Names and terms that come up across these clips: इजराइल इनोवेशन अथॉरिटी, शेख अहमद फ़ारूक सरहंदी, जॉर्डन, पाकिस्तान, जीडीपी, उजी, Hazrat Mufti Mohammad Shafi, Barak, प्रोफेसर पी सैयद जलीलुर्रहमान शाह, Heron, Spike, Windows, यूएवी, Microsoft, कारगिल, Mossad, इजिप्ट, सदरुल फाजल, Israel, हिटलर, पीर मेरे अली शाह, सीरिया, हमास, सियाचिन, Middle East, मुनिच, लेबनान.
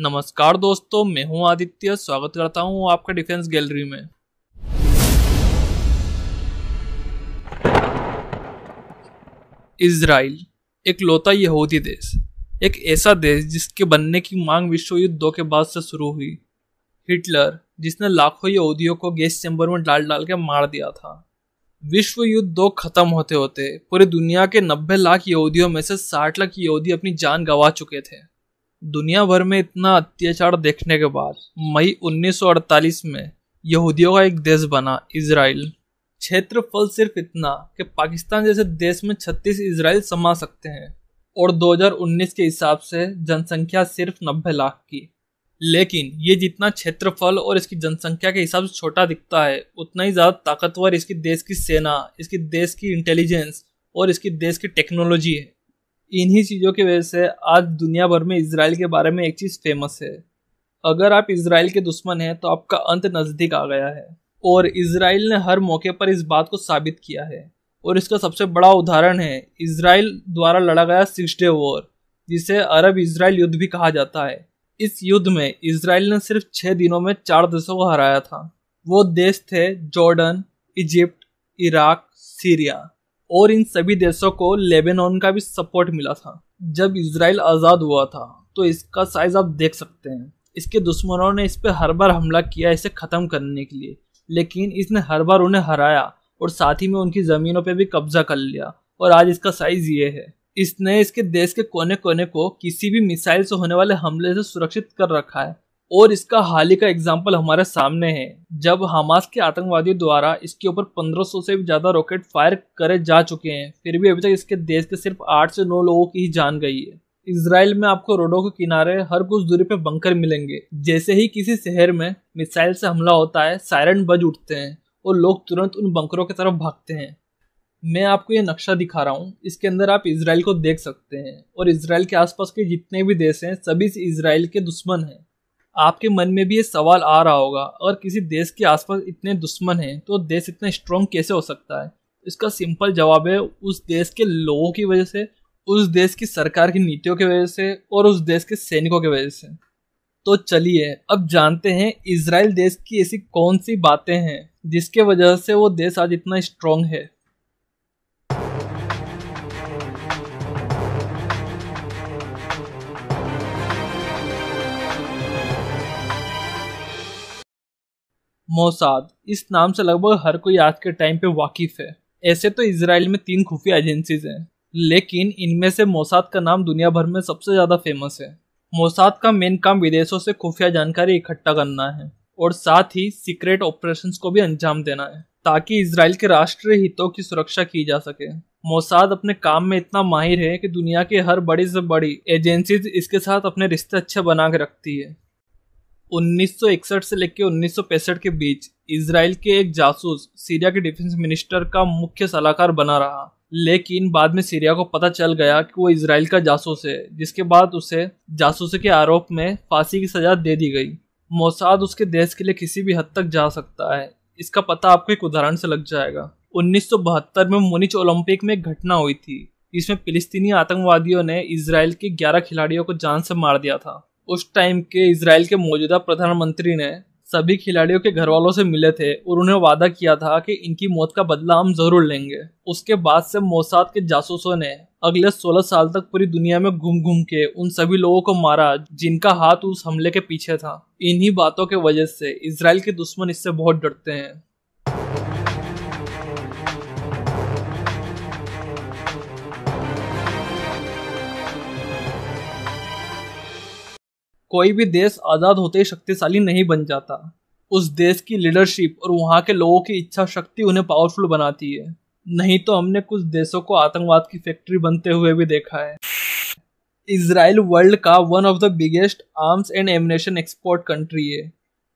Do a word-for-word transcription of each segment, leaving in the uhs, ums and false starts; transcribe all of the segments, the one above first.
नमस्कार दोस्तों, मैं हूं आदित्य। स्वागत करता हूं आपका डिफेंस गैलरी में। इजराइल एक लौता यहूदी देश, एक ऐसा देश जिसके बनने की मांग विश्व युद्ध दो के बाद से शुरू हुई। हिटलर जिसने लाखों यहूदियों को गैस चैम्बर में डाल डाल के मार दिया था। विश्व युद्ध दो खत्म होते होते पूरी दुनिया के नब्बे लाख यहूदियों में से साठ लाख यहूदी अपनी जान गंवा चुके थे। दुनिया भर में इतना अत्याचार देखने के बाद मई उन्नीस सौ अड़तालीस में यहूदियों का एक देश बना इजराइल। क्षेत्रफल सिर्फ इतना कि पाकिस्तान जैसे देश में छत्तीस इजराइल समा सकते हैं और दो हज़ार उन्नीस के हिसाब से जनसंख्या सिर्फ नब्बे लाख की। लेकिन ये जितना क्षेत्रफल और इसकी जनसंख्या के हिसाब से छोटा दिखता है, उतना ही ज़्यादा ताकतवर इसकी देश की सेना, इसकी देश की इंटेलिजेंस और इसकी देश की टेक्नोलॉजी है। इन्हीं चीज़ों की वजह से आज दुनिया भर में इजराइल के बारे में एक चीज़ फेमस है, अगर आप इजराइल के दुश्मन हैं तो आपका अंत नज़दीक आ गया है। और इजराइल ने हर मौके पर इस बात को साबित किया है और इसका सबसे बड़ा उदाहरण है इजराइल द्वारा लड़ा गया सिक्स डे वॉर, जिसे अरब इजराइल युद्ध भी कहा जाता है। इस युद्ध में इजराइल ने सिर्फ छः दिनों में चार देशों को हराया था। वो देश थे जॉर्डन, इजिप्ट, इराक, सीरिया और इन सभी देशों को लेबनान का भी सपोर्ट मिला था। जब इजराइल आज़ाद हुआ था तो इसका साइज आप देख सकते हैं। इसके दुश्मनों ने इस पर हर बार हमला किया इसे ख़त्म करने के लिए, लेकिन इसने हर बार उन्हें हराया और साथ ही में उनकी ज़मीनों पर भी कब्जा कर लिया और आज इसका साइज़ ये है। इसने इसके देश के कोने कोने को किसी भी मिसाइल से होने वाले हमले से सुरक्षित कर रखा है और इसका हाल ही का एग्जाम्पल हमारे सामने है, जब हमास के आतंकवादियों द्वारा इसके ऊपर पंद्रह सौ से भी ज़्यादा रॉकेट फायर करे जा चुके हैं, फिर भी अभी तक इसके देश के सिर्फ आठ से नौ लोगों की ही जान गई है। इजराइल में आपको रोडों के किनारे हर कुछ दूरी पर बंकर मिलेंगे। जैसे ही किसी शहर में मिसाइल से हमला होता है, सायरन बज उठते हैं और लोग तुरंत उन बंकरों की तरफ भागते हैं। मैं आपको ये नक्शा दिखा रहा हूँ, इसके अंदर आप इजराइल को देख सकते हैं और इजराइल के आसपास के जितने भी देश हैं सभी इजराइल के दुश्मन हैं। आपके मन में भी ये सवाल आ रहा होगा, अगर किसी देश के आसपास इतने दुश्मन हैं तो देश इतना स्ट्रॉन्ग कैसे हो सकता है। इसका सिंपल जवाब है, उस देश के लोगों की वजह से, उस देश की सरकार की नीतियों की वजह से और उस देश के सैनिकों की वजह से। तो चलिए अब जानते हैं इजराइल देश की ऐसी कौन सी बातें हैं जिसके वजह से वो देश आज इतना स्ट्रॉन्ग है। मोसाद इस नाम से लगभग हर कोई आज के टाइम पे वाकिफ है। ऐसे तो इजराइल में तीन खुफिया एजेंसीज हैं, लेकिन इनमें से मोसाद का नाम दुनिया भर में सबसे ज़्यादा फेमस है। मोसाद का मेन काम विदेशों से खुफिया जानकारी इकट्ठा करना है और साथ ही सीक्रेट ऑपरेशंस को भी अंजाम देना है, ताकि इजराइल के राष्ट्रीय हितों की सुरक्षा की जा सके। मोसाद अपने काम में इतना माहिर है कि दुनिया के हर बड़ी से बड़ी एजेंसीज इसके साथ अपने रिश्ते अच्छे बना के रखती है। उन्नीस सौ इकसठ से लेकर उन्नीस सौ पैंसठ के बीच इजराइल के एक जासूस सीरिया के डिफेंस मिनिस्टर का मुख्य सलाहकार बना रहा, लेकिन बाद में सीरिया को पता चल गया कि वो इजराइल का जासूस है, जिसके बाद उसे जासूसी के आरोप में फांसी की सजा दे दी गई। मोसाद उसके देश के लिए किसी भी हद तक जा सकता है, इसका पता आपको एक उदाहरण से लग जाएगा। उन्नीस सौ बहत्तर में मुनिच ओलंपिक में एक घटना हुई थी, इसमें फिलिस्तीनी आतंकवादियों ने इजराइल के ग्यारह खिलाड़ियों को जान से मार दिया था। उस टाइम के इजराइल के मौजूदा प्रधानमंत्री ने सभी खिलाड़ियों के घर वालों से मिले थे और उन्हें वादा किया था कि इनकी मौत का बदला हम जरूर लेंगे। उसके बाद से मोसाद के जासूसों ने अगले सोलह साल तक पूरी दुनिया में घूम घूम के उन सभी लोगों को मारा जिनका हाथ उस हमले के पीछे था। इन्हीं बातों के वजह से इजराइल के दुश्मन इससे बहुत डरते हैं। कोई भी देश आज़ाद होते ही शक्तिशाली नहीं बन जाता, उस देश की लीडरशिप और वहाँ के लोगों की इच्छा शक्ति उन्हें पावरफुल बनाती है। नहीं तो हमने कुछ देशों को आतंकवाद की फैक्ट्री बनते हुए भी देखा है। इजराइल वर्ल्ड का one of the biggest arms and ammunition export country है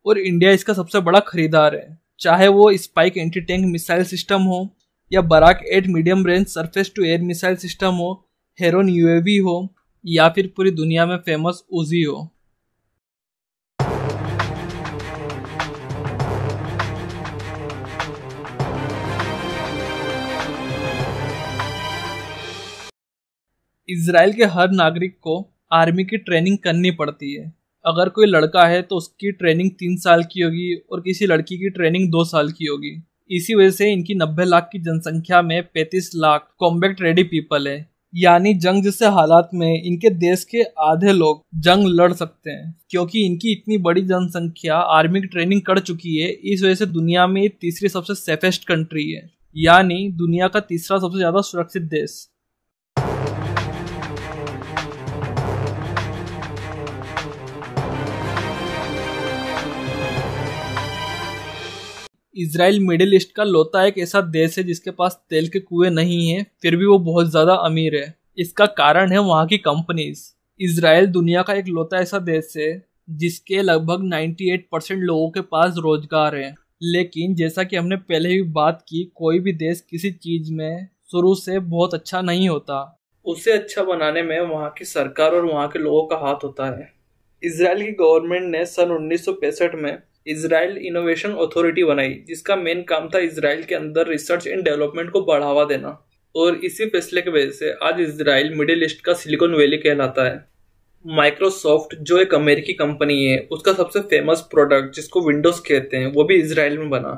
और इंडिया इसका सबसे बड़ा खरीदार है। चाहे वो Spike anti tank missile system हो या Barak eight medium range surface to air missile system हो, हेरोन यूएवी हो या फिर पूरी दुनिया में फेमस उजी हो। इजराइल के हर नागरिक को आर्मी की ट्रेनिंग करनी पड़ती है। अगर कोई लड़का है तो उसकी ट्रेनिंग तीन साल की होगी और किसी लड़की की ट्रेनिंग दो साल की होगी। इसी वजह से इनकी नब्बे लाख की जनसंख्या में पैंतीस लाख कॉम्बैक्ट रेडी पीपल है, यानी जंग जैसे हालात में इनके देश के आधे लोग जंग लड़ सकते हैं। क्योंकि इनकी इतनी बड़ी जनसंख्या आर्मी की ट्रेनिंग कर चुकी है, इस वजह से दुनिया में तीसरी सबसे सेफेस्ट कंट्री है, यानी दुनिया का तीसरा सबसे ज़्यादा सुरक्षित देश। इजराइल मिडिल ईस्ट का लौता एक ऐसा देश है जिसके पास तेल के कुएं नहीं हैं, फिर भी वो बहुत ज़्यादा अमीर है। इसका कारण है वहाँ की कंपनीज। इजराइल दुनिया का एक लौता ऐसा देश है जिसके लगभग अट्ठानवे परसेंट लोगों के पास रोजगार है। लेकिन जैसा कि हमने पहले ही बात की, कोई भी देश किसी चीज़ में शुरू से बहुत अच्छा नहीं होता, उसे अच्छा बनाने में वहाँ की सरकार और वहाँ के लोगों का हाथ होता है। इजराइल की गवर्नमेंट ने सन उन्नीस सौ पैंसठ में इजराइल इनोवेशन अथॉरिटी बनाई, जिसका मेन काम था इजराइल के अंदर रिसर्च एंड डेवलपमेंट को बढ़ावा देना। और इसी फैसले की वजह से आज इजराइल मिडिल ईस्ट का सिलिकॉन वैली कहलाता है। माइक्रोसॉफ्ट जो एक अमेरिकी कंपनी है, उसका सबसे फेमस प्रोडक्ट जिसको विंडोज कहते हैं, वो भी इजराइल में बना।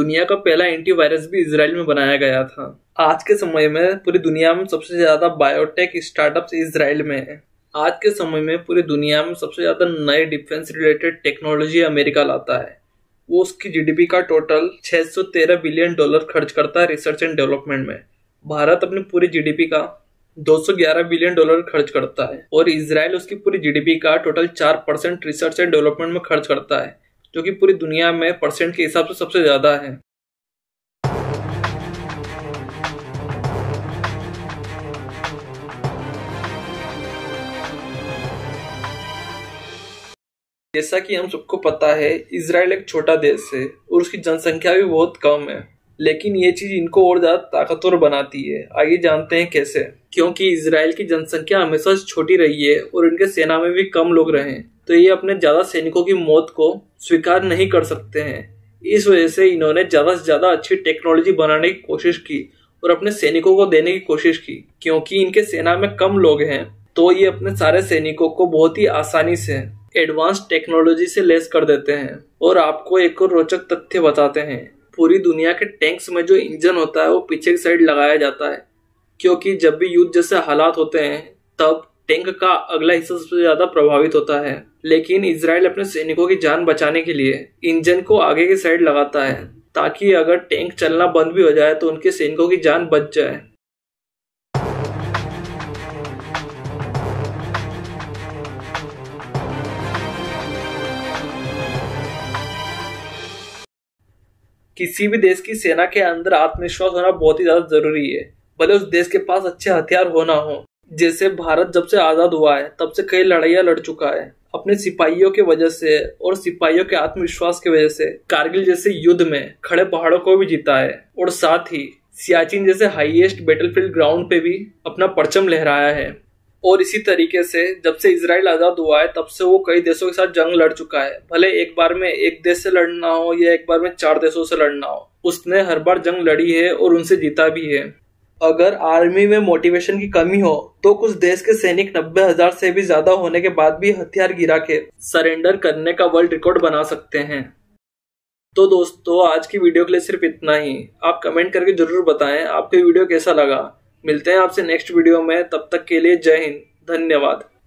दुनिया का पहला एंटीवायरस भी इजराइल में बनाया गया था। आज के समय में पूरी दुनिया में सबसे ज़्यादा बायोटेक स्टार्टअप्स इजराइल में है। आज के समय में पूरी दुनिया में सबसे ज़्यादा नए डिफेंस रिलेटेड टेक्नोलॉजी अमेरिका लाता है। वो उसकी जीडीपी का टोटल छह सौ तेरह बिलियन डॉलर खर्च करता है रिसर्च एंड डेवलपमेंट में। भारत अपनी पूरी जीडीपी का दो सौ ग्यारह बिलियन डॉलर खर्च करता है और इजराइल उसकी पूरी जीडीपी का टोटल चार परसेंट रिसर्च एंड डेवलपमेंट में खर्च करता है, जो कि पूरी दुनिया में परसेंट के हिसाब से सबसे ज़्यादा है। जैसा कि हम सबको पता है, इजराइल एक छोटा देश है और उसकी जनसंख्या भी बहुत कम है, लेकिन ये चीज़ इनको और ज़्यादा ताकतवर बनाती है। आइए जानते हैं कैसे। क्योंकि इजराइल की जनसंख्या हमेशा छोटी रही है और इनके सेना में भी कम लोग रहे, तो ये अपने ज़्यादा सैनिकों की मौत को स्वीकार नहीं कर सकते हैं। इस वजह से इन्होंने ज़्यादा से ज़्यादा अच्छी टेक्नोलॉजी बनाने की कोशिश की और अपने सैनिकों को देने की कोशिश की। क्योंकि इनके सेना में कम लोग हैं, तो ये अपने सारे सैनिकों को बहुत ही आसानी से एडवांस टेक्नोलॉजी से लेस कर देते हैं। और आपको एक और रोचक तथ्य बताते हैं। पूरी दुनिया के टैंक्स में जो इंजन होता है वो पीछे की साइड लगाया जाता है, क्योंकि जब भी युद्ध जैसे हालात होते हैं तब टैंक का अगला हिस्सा सबसे ज़्यादा प्रभावित होता है। लेकिन इजराइल अपने सैनिकों की जान बचाने के लिए इंजन को आगे की साइड लगाता है, ताकि अगर टैंक चलना बंद भी हो जाए तो उनके सैनिकों की जान बच जाए। किसी भी देश की सेना के अंदर आत्मविश्वास होना बहुत ही ज़्यादा ज़रूरी है, भले उस देश के पास अच्छे हथियार होना हो। जैसे भारत जब से आज़ाद हुआ है तब से कई लड़ाइयाँ लड़ चुका है। अपने सिपाहियों की वजह से और सिपाहियों के आत्मविश्वास की वजह से कारगिल जैसे युद्ध में खड़े पहाड़ों को भी जीता है और साथ ही सियाचिन जैसे हाईएस्ट बैटलफील्ड ग्राउंड पे भी अपना परचम लहराया है। और इसी तरीके से जब से इजराइल आज़ाद हुआ है तब से वो कई देशों के साथ जंग लड़ चुका है, भले एक बार में एक देश से लड़ना हो या एक बार में चार देशों से लड़ना हो, उसने हर बार जंग लड़ी है और उनसे जीता भी है। अगर आर्मी में मोटिवेशन की कमी हो तो कुछ देश के सैनिक नब्बे हजार से भी ज़्यादा होने के बाद भी हथियार गिरा के सरेंडर करने का वर्ल्ड रिकॉर्ड बना सकते हैं। तो दोस्तों, आज की वीडियो के लिए सिर्फ इतना ही। आप कमेंट करके ज़रूर बताएं आपको वीडियो कैसा लगा। मिलते हैं आपसे नेक्स्ट वीडियो में, तब तक के लिए जय हिंद, धन्यवाद।